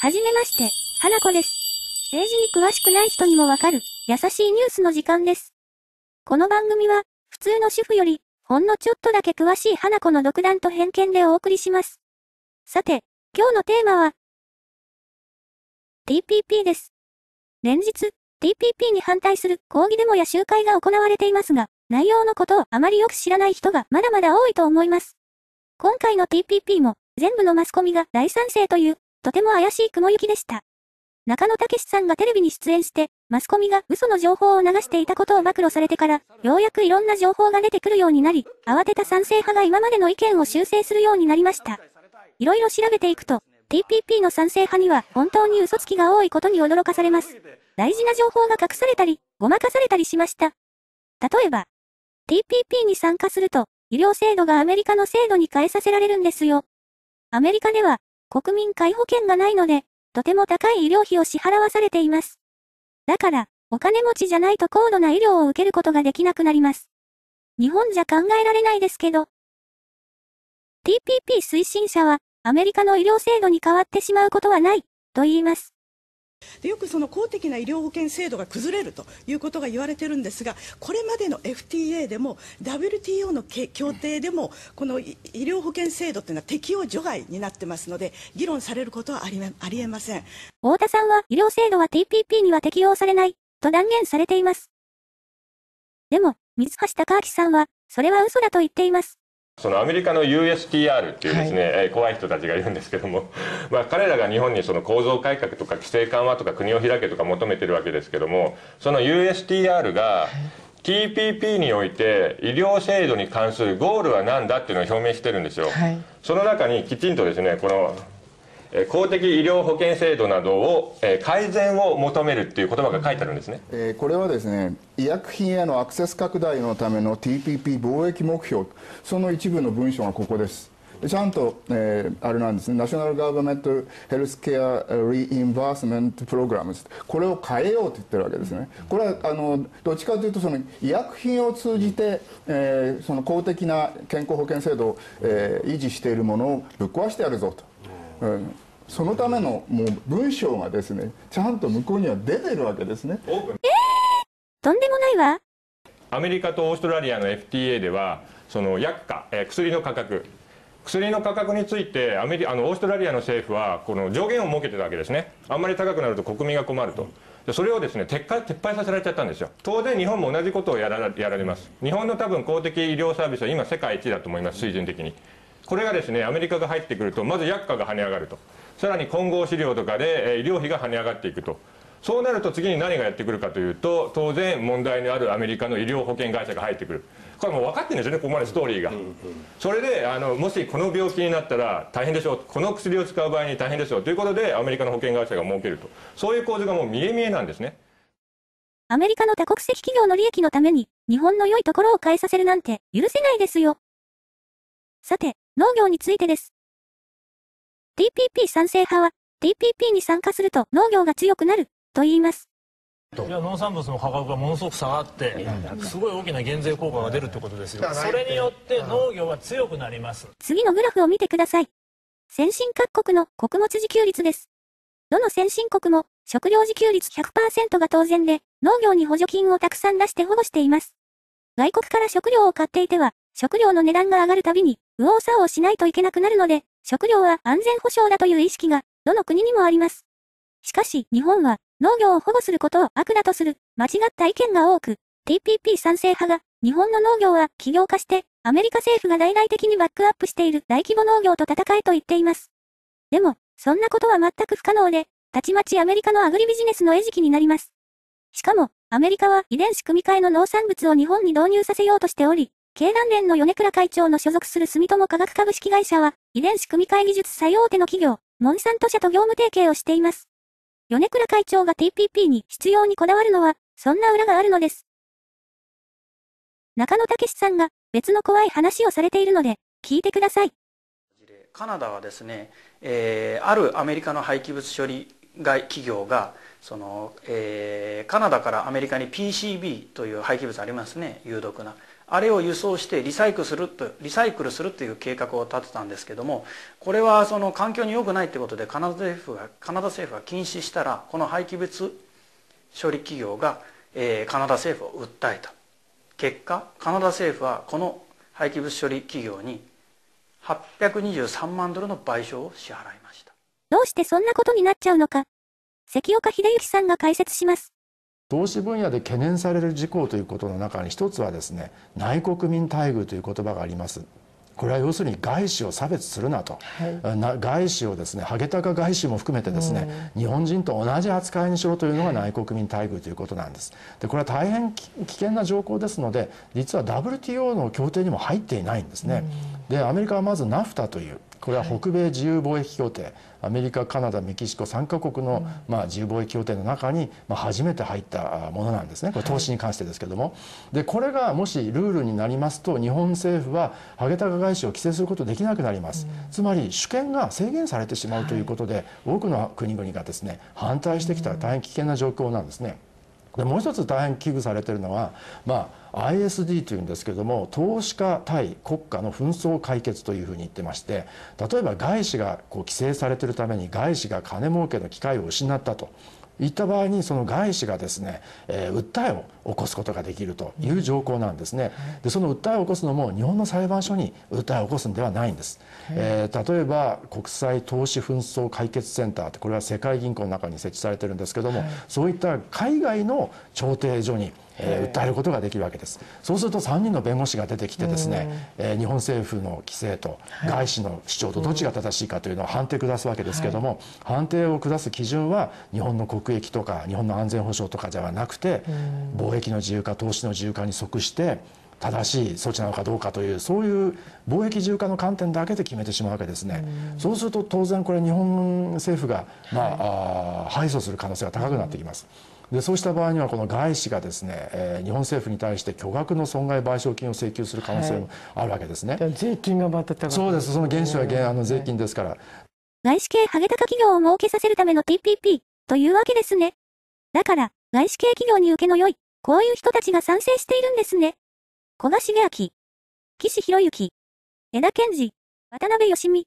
はじめまして、花子です。政治に詳しくない人にもわかる、優しいニュースの時間です。この番組は、普通の主婦より、ほんのちょっとだけ詳しい花子の独断と偏見でお送りします。さて、今日のテーマは、TPP です。連日、TPP に反対する抗議デモや集会が行われていますが、内容のことをあまりよく知らない人がまだまだ多いと思います。今回の TPP も、全部のマスコミが大賛成という、とても怪しい雲行きでした。中野武さんがテレビに出演して、マスコミが嘘の情報を流していたことを暴露されてから、ようやくいろんな情報が出てくるようになり、慌てた賛成派が今までの意見を修正するようになりました。いろいろ調べていくと、TPP の賛成派には本当に嘘つきが多いことに驚かされます。大事な情報が隠されたり、ごまかされたりしました。例えば、TPP に参加すると、医療制度がアメリカの制度に変えさせられるんですよ。アメリカでは、国民皆保険がないので、とても高い医療費を支払わされています。だから、お金持ちじゃないと高度な医療を受けることができなくなります。日本じゃ考えられないですけど。TPP 推進者は、アメリカの医療制度に変わってしまうことはない、と言います。でよくその公的な医療保険制度が崩れるということが言われているんですが、これまでの FTA でも WTO の協定でもこの医療保険制度というのは適用除外になってますので、議論されることはありえません。太田さんは医療制度は TPP には適用されないと断言されています。でも三橋貴明さんはそれは嘘だと言っています。そのアメリカの USTR っていうですね、怖い人たちがいるんですけどもまあ彼らが日本にその構造改革とか規制緩和とか国を開けとか求めてるわけですけども、その USTR が TPP において医療制度に関するゴールは何だっていうのを表明してるんですよ。その中にきちんとですね、この公的医療保険制度などを改善を求めるっていう言葉が書いてあるんですね。これはですね、医薬品へのアクセス拡大のための TPP 貿易目標、その一部の文章がここです。ちゃんと、あれなんですね、ナショナルガバメントヘルスケアリインバースメントプログラム、これを変えようと言ってるわけですね。これはどっちかというとその医薬品を通じて、その公的な健康保険制度を、維持しているものをぶっ壊してやるぞと。そのためのもう文章がですね、ちゃんと向こうには出てるわけですね。とんでもないわ。アメリカとオーストラリアの FTA では、その薬価、薬の価格についてオーストラリアの政府はこの上限を設けてたわけですね。あんまり高くなると国民が困ると。それをですね、撤廃させられちゃったんですよ。当然日本も同じことをやられます。日本の多分公的医療サービスは今世界一だと思います、水準的に。これがですね、アメリカが入ってくると、まず薬価が跳ね上がると。さらに混合飼料とかで医療費が跳ね上がっていくと。そうなると次に何がやってくるかというと、当然問題のあるアメリカの医療保険会社が入ってくる。これもう分かってるんですよね、ここまでストーリーが。それでもしこの病気になったら大変でしょう、この薬を使う場合に大変でしょうということで、アメリカの保険会社が儲けると。そういう構図がもう見え見えなんですね。アメリカの多国籍企業の利益のために日本の良いところを変えさせるなんて許せないですよ。さて、農業についてです。TPP 賛成派は、TPP に参加すると農業が強くなる、と言います。いや、農産物の価格がものすごく下がって、すごい大きな減税効果が出るってことですよ。それによって農業は強くなります。次のグラフを見てください。先進各国の穀物自給率です。どの先進国も食料自給率 100% が当然で、農業に補助金をたくさん出して保護しています。外国から食料を買っていては、食料の値段が上がるたびに、右往左往しないといけなくなるので、食料は安全保障だという意識が、どの国にもあります。しかし、日本は、農業を保護することを悪だとする、間違った意見が多く、TPP 賛成派が、日本の農業は企業化して、アメリカ政府が大々的にバックアップしている大規模農業と戦えと言っています。でも、そんなことは全く不可能で、たちまちアメリカのアグリビジネスの餌食になります。しかも、アメリカは遺伝子組み換えの農産物を日本に導入させようとしており、経団連の米倉会長の所属する住友化学株式会社は、遺伝子組み換え技術最大手の企業、モンサント社と業務提携をしています。米倉会長が TPP に必要にこだわるのは、そんな裏があるのです。中野武さんが別の怖い話をされているので、聞いてください。カナダはですね、あるアメリカの廃棄物処理企業が、カナダからアメリカに PCB という廃棄物ありますね、有毒な。あれを輸送してリサイクルするという計画を立てたんですけども、これはその環境に良くないということでカナダ政府が禁止したら、この廃棄物処理企業がカナダ政府を訴えた結果、カナダ政府はこの廃棄物処理企業に823万ドルの賠償を支払いました。どうしてそんなことになっちゃうのか、関岡秀幸さんが解説します。投資分野で懸念される事項ということの中に一つはですね、内国民待遇という言葉があります。これは要するに外資を差別するなと、はい、外資をですね、ハゲタカ外資も含めてですね、日本人と同じ扱いにしろというのが内国民待遇ということなんです。でこれは大変危険な条項ですので、実は WTO の協定にも入っていないんですね。でアメリカはまず NAFTA という、これは北米自由貿易協定、アメリカ、カナダ、メキシコ3カ国の自由貿易協定の中に初めて入ったものなんですね。これ投資に関してですけども、でこれがもしルールになりますと、日本政府はハゲタカ外資を規制することできなくなります。つまり主権が制限されてしまうということで、多くの国々がですね反対してきた大変危険な状況なんですね。でもう一つ大変危惧されているのは、ISD というんですけども、投資家対国家の紛争解決というふうに言ってまして、例えば外資がこう規制されているために外資が金儲けの機会を失ったといった場合に、その外資がですね、訴えを起こすことができるという条項なんですね。でその訴えを起こすのも日本の裁判所に訴えを起こすんではないんです、例えば国際投資紛争解決センターって、これは世界銀行の中に設置されてるんですけども、そういった海外の調停所に訴えることができるわけです。そうすると3人の弁護士が出てきてですね、日本政府の規制と外資の主張とどっちが正しいかというのを判定を下すわけですけども、判定を下す基準は日本の国益とか日本の安全保障とかではなくて、貿易の自由化、投資の自由化に即して正しい措置なのかどうかという、そういう貿易自由化の観点だけで決めてしまうわけですね。そうすると当然これ日本政府が敗訴する可能性が高くなってきます。でそうした場合には、この外資がですね、日本政府に対して巨額の損害賠償金を請求する可能性もあるわけですね。税金がまた高い。そうです、その原資は税金ですから。外資系ハゲタカ企業を儲けさせるための TPP というわけですね。だから外資系企業に受けの良いこういう人たちが賛成しているんですね。古賀茂明、岸博之、江田健二、渡辺芳美、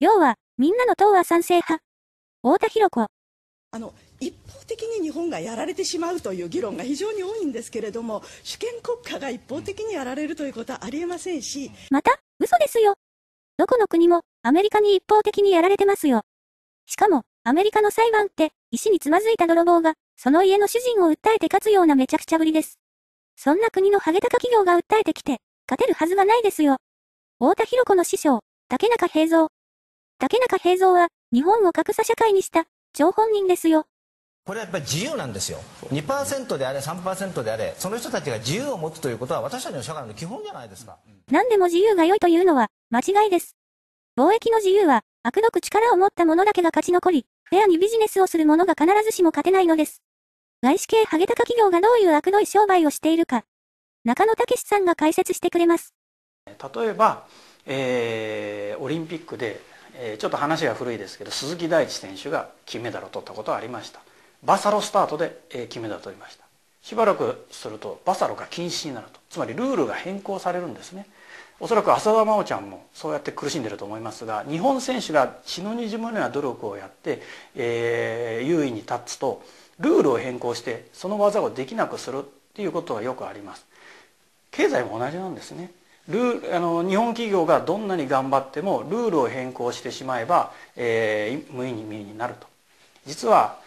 要はみんなの党は賛成派、太田博子。一方的に日本がやられてしまうという議論が非常に多いんですけれども、主権国家が一方的にやられるということはありえませんし、また嘘ですよ。どこの国もアメリカに一方的にやられてますよ。しかもアメリカの裁判って石につまずいた泥棒がその家の主人を訴えて勝つようなめちゃくちゃぶりです。そんな国のハゲタカ企業が訴えてきて勝てるはずがないですよ。太田博子の師匠、竹中平蔵は日本を格差社会にした張本人ですよ。これはやっぱり自由なんですよ。 2% であれ 3% であれ、その人たちが自由を持つということは私たちの社会の基本じゃないですか。何でも自由が良いというのは間違いです。貿易の自由は悪毒力を持った者だけが勝ち残り、フェアにビジネスをする者が必ずしも勝てないのです。外資系ハゲタカ企業がどういう悪どい商売をしているか、中野武さんが解説してくれます。例えば、オリンピックでちょっと話が古いですけど、鈴木大地選手が金メダルを取ったことはありました。バサロスタートで金メダルを取りました。しばらくするとバサロが禁止になると、つまりルールが変更されるんですね。おそらく浅田真央ちゃんもそうやって苦しんでると思いますが、日本選手が血の滲むような努力をやって、優位に立つとルールを変更してその技をできなくするっていうことはよくあります。経済も同じなんですね。日本企業がどんなに頑張ってもルールを変更してしまえば、無意味になると。実は、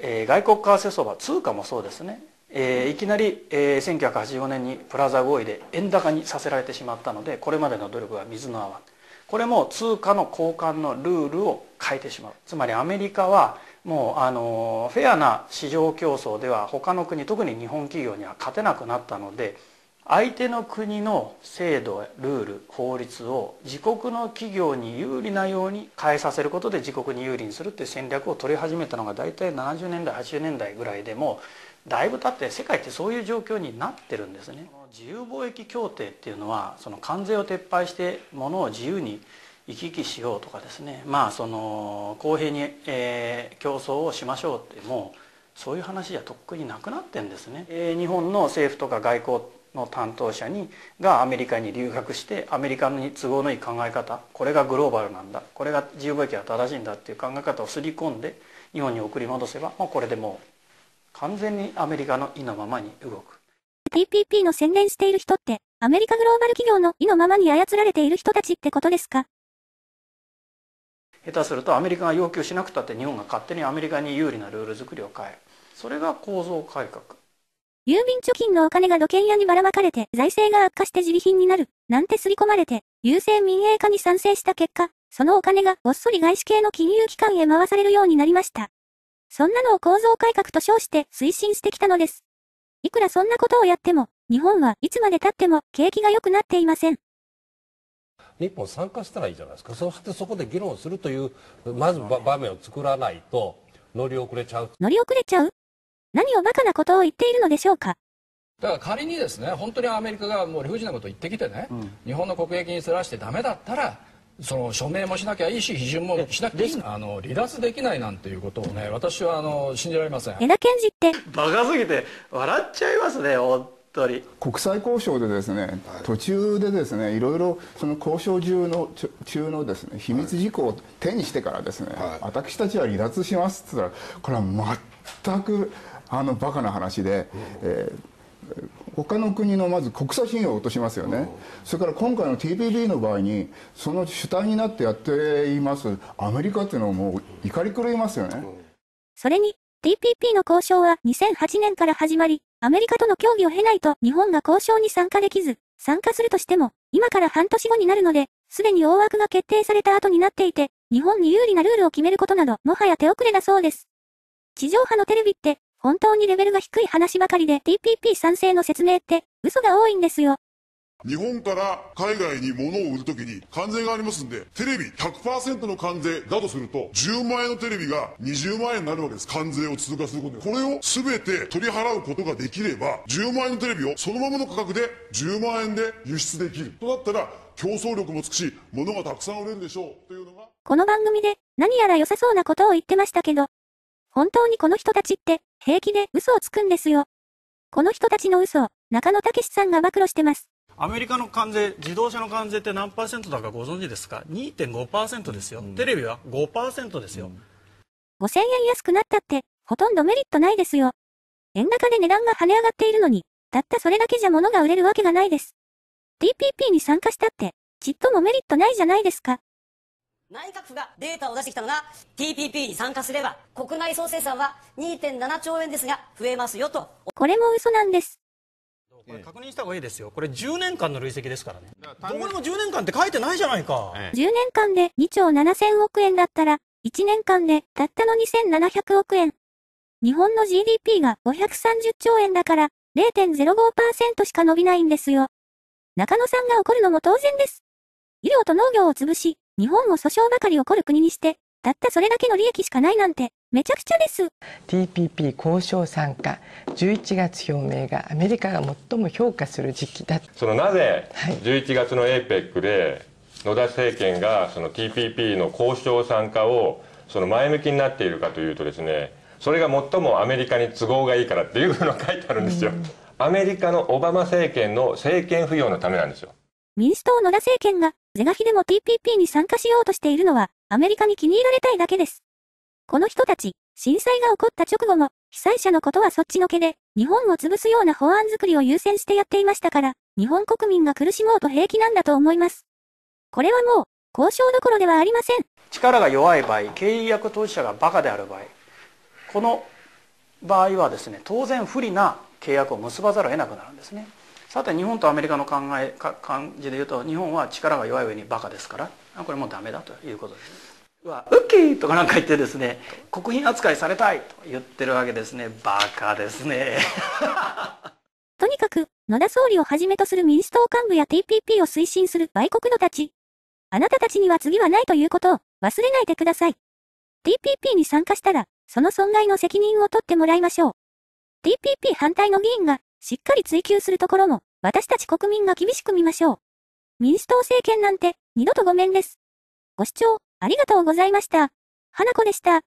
外国為替相場、通貨もそうですね、いきなり、1985年にプラザ合意で円高にさせられてしまったので、これまでの努力は水の泡。これも通貨の交換のルールを変えてしまう。つまりアメリカはもうフェアな市場競争では他の国、特に日本企業には勝てなくなったので、相手の国の制度、ルール、法律を自国の企業に有利なように変えさせることで自国に有利にするっていう戦略を取り始めたのが大体70年代80年代ぐらいで、もだいぶ経って世界ってそういう状況になってるんですね。自由貿易協定っていうのは、その関税を撤廃して物を自由に行き来しようとかですね、その公平に、競争をしましょうって、もうそういう話じゃとっくになくなってんですね。日本の政府とか外交の担当者にがアメリカに留学して、アメリカに都合のいい考え方、これがグローバルなんだ、これが自由貿易が正しいんだっていう考え方をすり込んで日本に送り戻せば、もうこれでもう完全にアメリカの意のままに動く。 TPP の宣言している人ってアメリカグローバル企業の意のままに操られている人たちってことですか？下手するとアメリカが要求しなくたって日本が勝手にアメリカに有利なルール作りを変える。それが構造改革。郵便貯金のお金が土建屋にばらまかれて財政が悪化して自利品になるなんて刷り込まれて、郵政民営化に賛成した結果、そのお金がごっそり外資系の金融機関へ回されるようになりました。そんなのを構造改革と称して推進してきたのです。いくらそんなことをやっても、日本はいつまで経っても景気が良くなっていません。日本参加したらいいじゃないですか。そしてそこで議論するというまず場面を作らないと乗り遅れちゃう。乗り遅れちゃう？何をバカなことを言っているのでしょうか。だから仮にですね、本当にアメリカがもう理不尽なことを言ってきてね、日本の国益にそらしてダメだったら、その署名もしなきゃいいし、批准もしなくていい、離脱できないなんていうことをね、私は信じられません。江田憲司ってバカすぎて笑っちゃいますね。本当に国際交渉でですね、途中でですね、いろいろその交渉中のですね、秘密事項を手にしてからですね、私たちは離脱しますって言ったら、これは全くバカな話で、他の国のまず国際信用を落としますよね。それから今回の TPP の場合にその主体になってやっていますアメリカっていうのはもう怒り狂いますよね。それに TPP の交渉は2008年から始まり、アメリカとの協議を経ないと日本が交渉に参加できず、参加するとしても今から半年後になるので、すでに大枠が決定された後になっていて、日本に有利なルールを決めることなどもはや手遅れだそうです。地上波のテレビって本当にレベルが低い話ばかりで、 TPP 賛成の説明って嘘が多いんですよ。日本から海外に物を売るときに関税がありますんで、テレビ 100% の関税だとすると10万円のテレビが20万円になるわけです。関税を通過することでこれを全て取り払うことができれば、10万円のテレビをそのままの価格で10万円で輸出できるとなったら、競争力もつくし物がたくさん売れるでしょうというのが、この番組で何やら良さそうなことを言ってましたけど、本当にこの人たちって平気で嘘をつくんですよ。この人たちの嘘を中野武さんが暴露してます。アメリカの関税、自動車の関税って何%だかご存知ですか？ 2.5% ですよ。テレビは 5% ですよ。5000円安くなったってほとんどメリットないですよ。円高で値段が跳ね上がっているのに、たったそれだけじゃ物が売れるわけがないです。 TPP に参加したってちっともメリットないじゃないですか。内閣府がデータを出してきたのが、 TPP に参加すれば国内総生産は 2.7 兆円ですが増えますよと。これも嘘なんです。これ確認した方がいいですよ。これ10年間の累積ですからね。どこにも10年間って書いてないじゃないか。10年間で2兆7000億円だったら、1年間でたったの2700億円。日本の GDP が530兆円だから 0.05% しか伸びないんですよ。中野さんが怒るのも当然です。医療と農業を潰し、日本を訴訟ばかり起こる国にして、たったそれだけの利益しかないなんて、めちゃくちゃです。TPP 交渉参加、11月表明がアメリカが最も評価する時期だ。そのなぜ、11月の APEC で、野田政権がその TPP の交渉参加をその前向きになっているかというとですね、それが最もアメリカに都合がいいからっていうのが書いてあるんですよ。アメリカのオバマ政権の政権浮揚のためなんですよ。民主党野田政権が是が非でも TPP に参加しようとしているのはアメリカに気に入られたいだけです。この人たち、震災が起こった直後も被災者のことはそっちのけで、日本を潰すような法案作りを優先してやっていましたから、日本国民が苦しもうと平気なんだと思います。これはもう交渉どころではありません。力が弱い場合、契約当事者がバカである場合、この場合はですね、当然不利な契約を結ばざるを得なくなるんですね。さて日本とアメリカの感じで言うと、日本は力が弱い上にバカですから、これもうダメだということです。ウッキーとかなんか言ってですね、国賓扱いされたいと言ってるわけですね。バカですね。とにかく野田総理をはじめとする民主党幹部や TPP を推進する売国奴たち、あなたたちには次はないということを忘れないでください。TPP に参加したらその損害の責任を取ってもらいましょう。TPP 反対の議員がしっかり追及するところも、私たち国民が厳しく見ましょう。民主党政権なんて、二度とごめんです。ご視聴、ありがとうございました。花子でした。